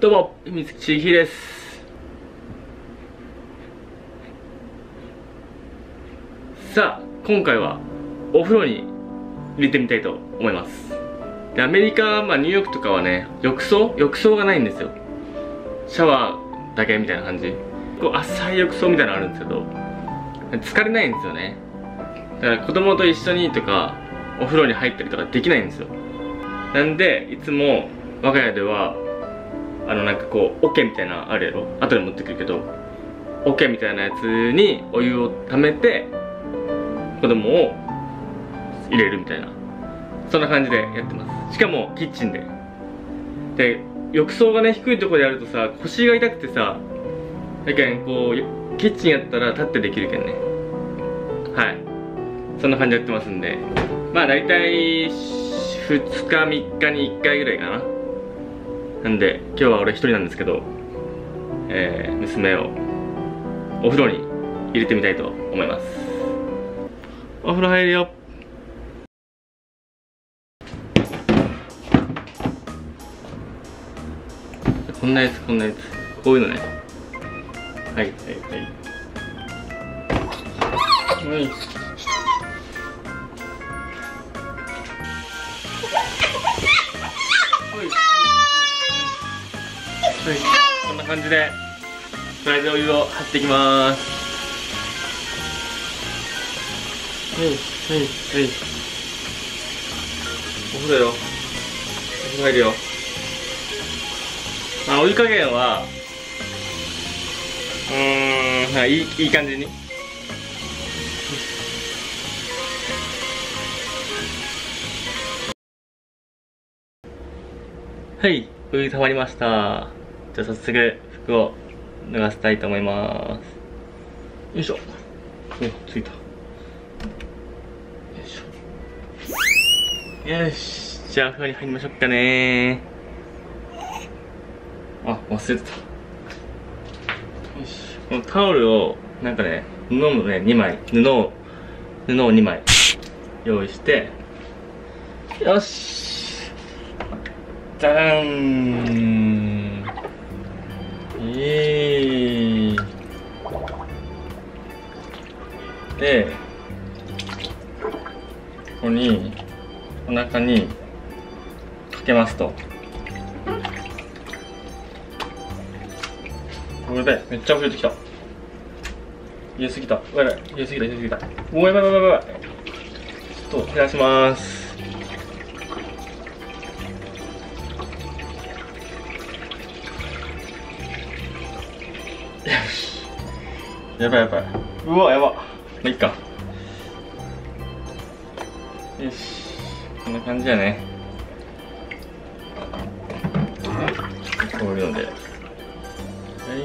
どうも、水木千尋です。さあ、今回はお風呂に入れてみたいと思います。で、アメリカ、ニューヨークとかはね、浴槽がないんですよ。シャワーだけみたいな感じ。こう浅い浴槽みたいなのあるんですけど、疲れないんですよね。だから子供と一緒にとかお風呂に入ったりとかできないんですよ。なんで、いつも我が家ではなんかこう、桶みたいなあるやろ、後で持ってくるけど、桶みたいなやつにお湯を溜めて子供を入れるみたいな、そんな感じでやってます。しかもキッチンで。で、浴槽がね、低いところでやるとさ、腰が痛くてさ、だけんこうキッチンやったら立ってできるけんね。はい、そんな感じでやってますんで、大体2日3日に1回ぐらいかな。なんで今日は俺一人なんですけど、娘をお風呂に入れてみたいと思います。お風呂入るよ。こんなやつ、こういうのね。はいはいはい、はい、こんな感じでフライでお湯を張っていきまーす。はい、お風呂よ。お風呂入るよ。お湯加減はいい感じに。はい、お湯たまりました。じゃあ早速服を脱がせたいと思います。よいしょ。お、ついた。よいしょ。よし、じゃあお風呂に入りましょうかねー。あ、忘れてた。よし、このタオルをなんかね、布を2枚用意して、よし、じゃーん。で、ここにお腹にかけますと、これでめっちゃ増えてきた。入れすぎた。入れすぎた。やばい。ちょっと減らします。やばい。うわ、やば。まあ、いっか。よし。こんな感じやね。こういうので。よい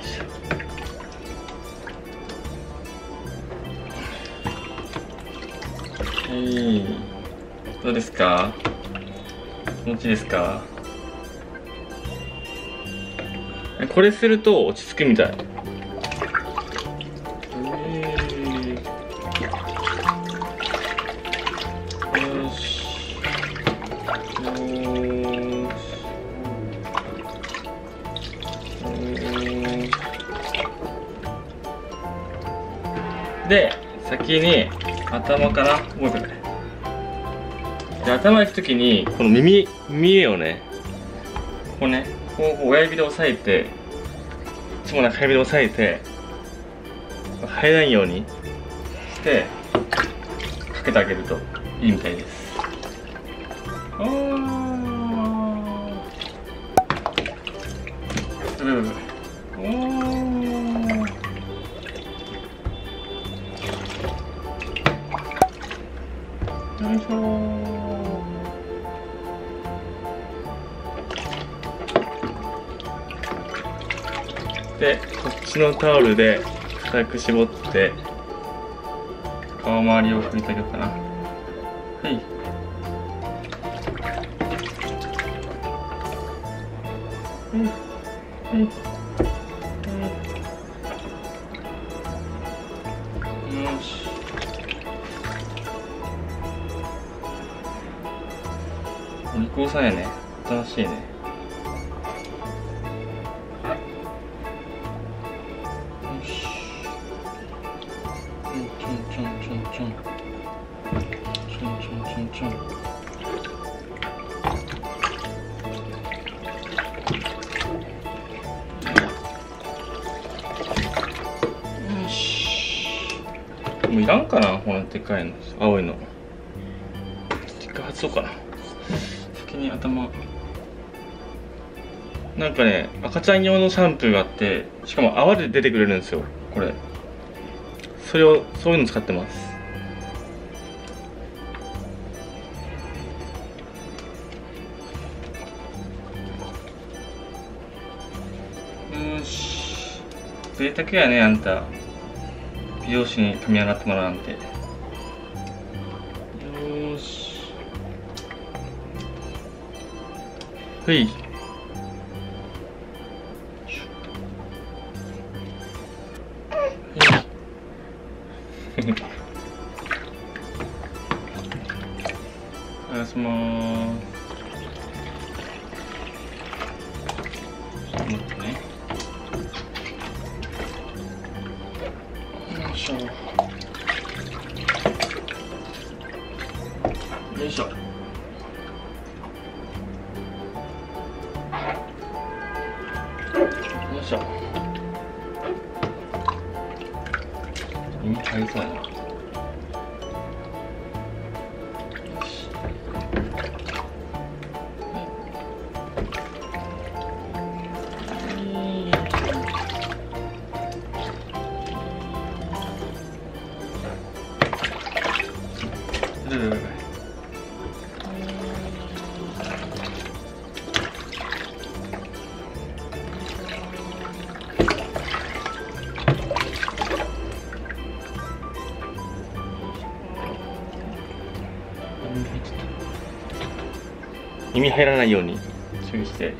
しょ。どうですか？気持ちいいですか？これすると落ち着くみたい。で、先に頭から動いてくれ。で、頭いくときにこの耳をね、ここね、こう親指で押さえて、いつも中指で押さえて、入らないようにしてかけてあげるといいみたいです。おー、よいしょー。でこっちのタオルで固く絞って顔周りを拭いてあげようかな。はい。よし。お利口さんやね。楽しいね。もういらんかな、このでかいの、青いの。一回外そうかな。先に頭。なんかね、赤ちゃん用のシャンプーがあって、しかも泡で出てくれるんですよ、これ。それを、そういうの使ってます。よし。贅沢やね、あんた。美容師に髪洗ってもらうなんて。よーし。ふい。おやすみー。ちょっと待ってね。よいしょ。よいしょ。今入りそうやな。よし。はい。はい。はい。耳入らないように注意して。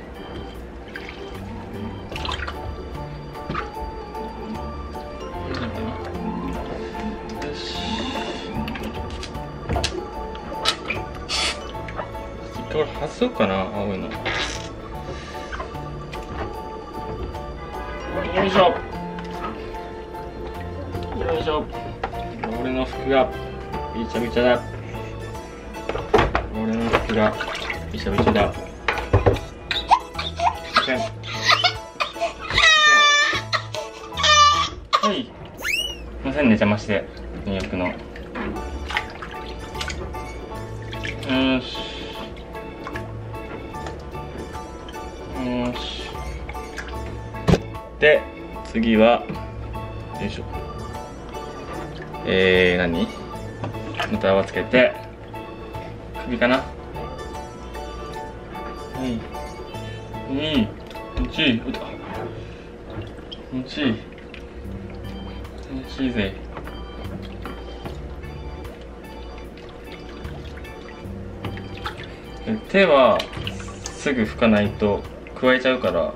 これ外そうかな、青いの。よいしょ。よいしょ。俺の服がびちゃびちゃだ。俺の服が。びしゃびしゃだ。はい。すみませんね、邪魔して。入浴の。よし。よし。で、次は。よいしょ。何。また泡つけて。首かな。気持ちいいぜ。手はすぐ拭かないと加えちゃうから、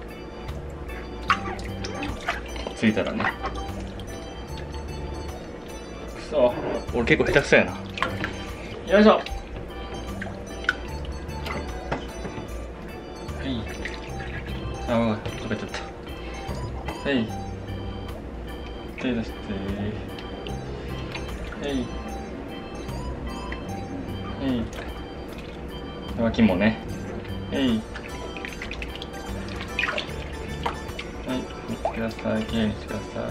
ついたらね。くそ、俺結構下手くそやな。よいしょ。あ、溶けちゃった。はい。手出して。はい。はい。脇もね。はい。はい。見てください。きれいにしてください。は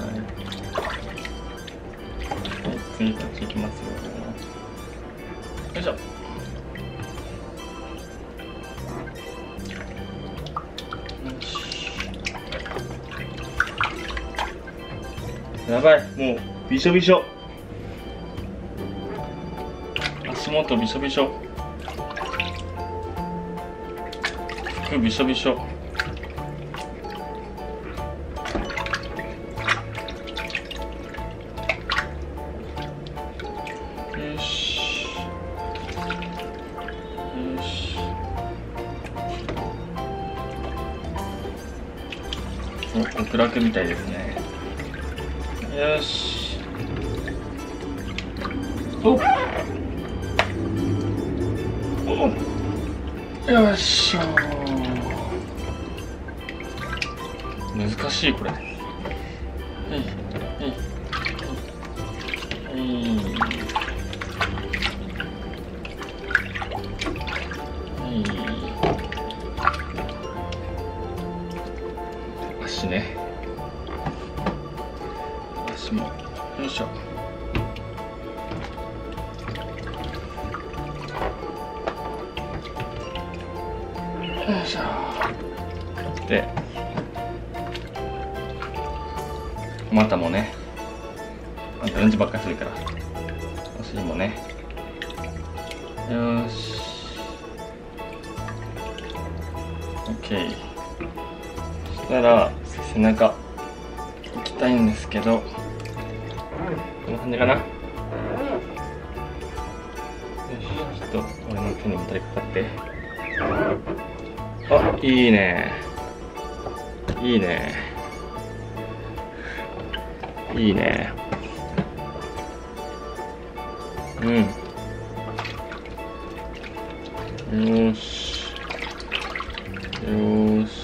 い、次こっち行きますよ。よいしょ。やばい、もうびしょびしょ。足元びしょびしょ。服びしょびしょ。すごく暗くみたいですね。よし。おっ。おっ。よいしょ。難しいこれ。足ね、足もよいしょ。よいしょ。で股もね、あんたうんちばっかりするからお尻もね。よし、 OK。 そしたら背中いきたいんですけど、こんな感じかな。よし、ちょっと俺の手にもたれかかって、あ、いいねいいねいいね。うん、よしよし。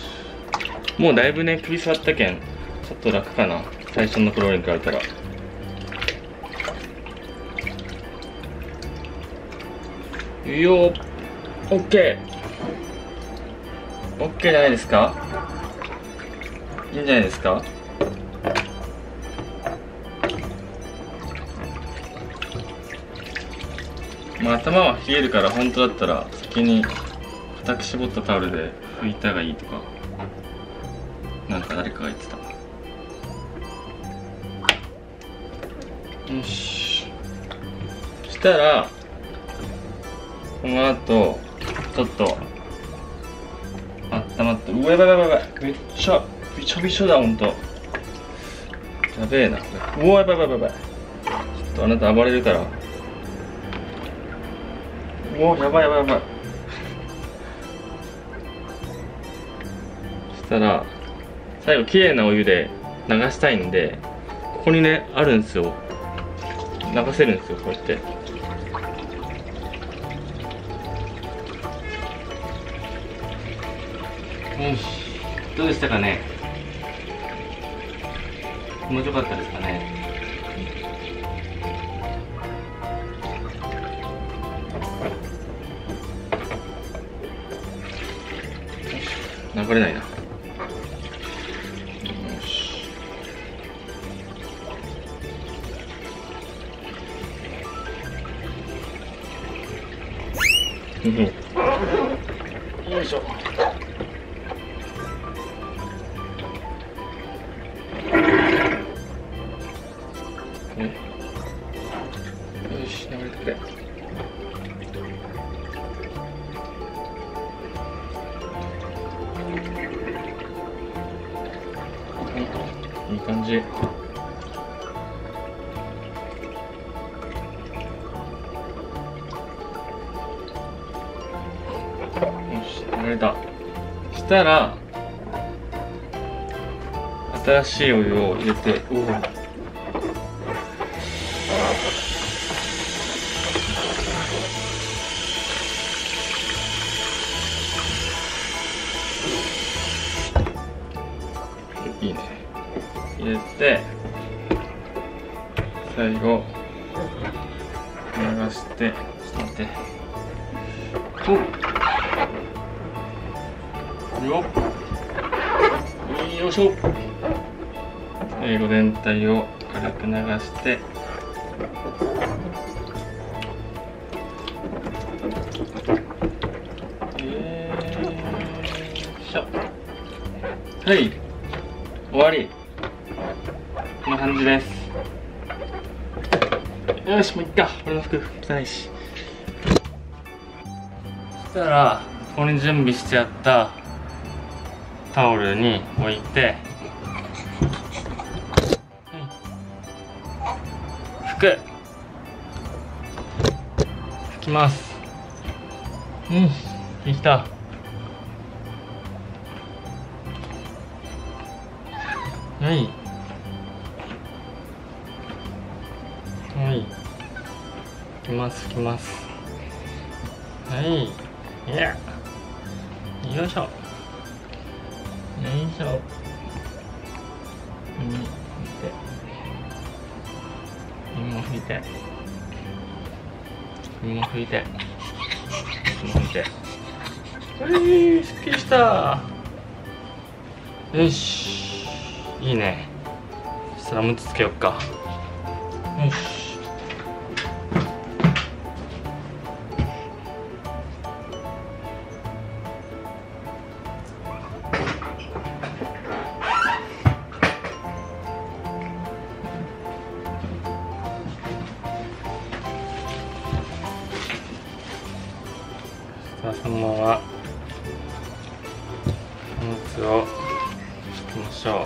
もうだいぶね、首座ったけんちょっと楽かな、最初の頃に比べたら。いいよ、 OK、 OK じゃないですか。いいんじゃないですか。まあ頭は冷えるから、本当だったら先に固く絞ったタオルで拭いたがいいとか、なんか誰かが言ってた。よし、そしたらこの後ちょっとあったまって、うわやばいやばいやばい、めっちゃびしょびしょだ、ほんとやべえな。うわやばいやばいやばい、ちょっとあなた暴れるから。うわやばいやばいやばい。そしたら最後綺麗なお湯で流したいんで、ここにねあるんですよ、流せるんですよ、こうやって。よし、どうでしたかね、気持ちよかったですかね。流れないな。よいしょ。よし、流れてくれ。いい感じ。流れた。したら新しいお湯を入れて、おおいいね、入れて最後流して、ちょっと待って、おっよいしょ。英語全体を軽く流して、はい、終わり。こんな感じです。よし、もういっか、俺の服汚いし。そしたらここに準備してあったタオルに置いて、拭く、拭きます。うん、できた。はいはい来ます来ます。はいよいしょよいしょ。耳拭いて耳拭いて耳拭いてはいすっきりした。よしいいね。そしたらムツつけよっか。よしそしたらそのままムツをつけましょ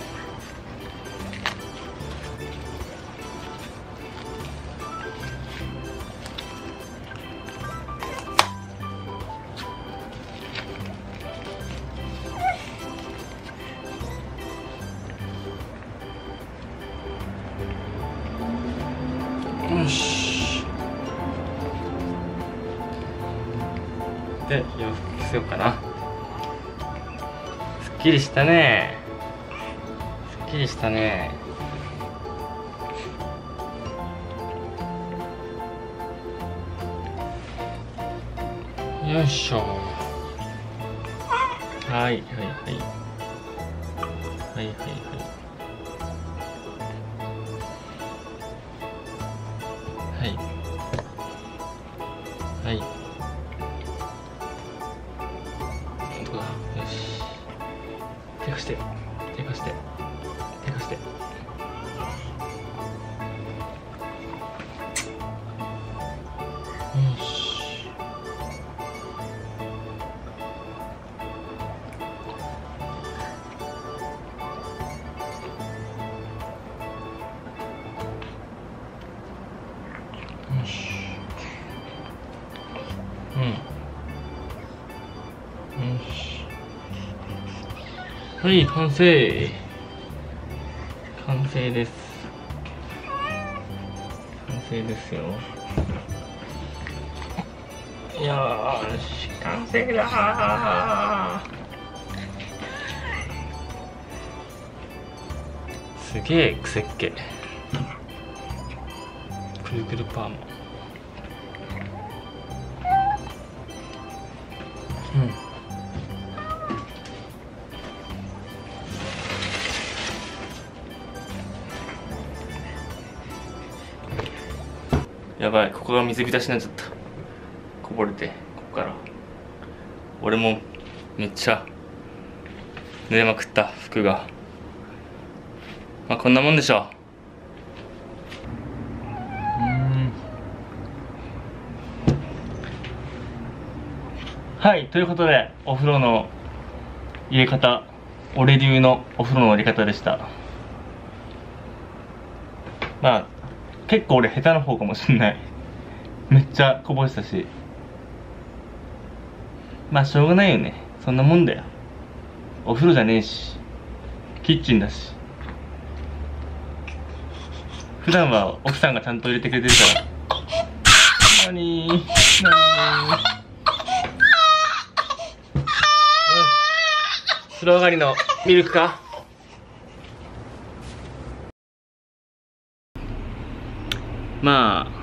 う。よしで、洋服着せようかな。すっきりしたね。すっきりしたね。よいしょ。はいはいはいはいはいはいはいはい本当だ。よし手貸して手貸して手貸して。よしはい完成完成です完成ですよ。よし完成だー。すげえくせっけくるくるパーマ。うんやばい、ここが水浸しになっちゃった。こぼれて、ここから俺もめっちゃ濡れまくった服が。まあこんなもんでしょう。はいということで、お風呂の入れ方、俺流のお風呂の入れ方でした。まあ結構俺下手な方かもしんない。めっちゃこぼしたし、まあしょうがないよね。そんなもんだよ。お風呂じゃねえしキッチンだし。普段は奥さんがちゃんと入れてくれてるから。なにーなにー、うん、風呂上がりのミルクか。まあ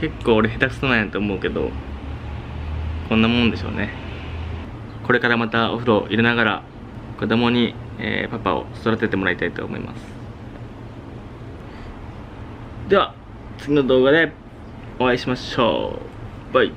結構俺下手くそなんやと思うけど、こんなもんでしょうね。これからまたお風呂入れながら子供に、パパを育ててもらいたいと思います。では次の動画でお会いしましょう。バイ。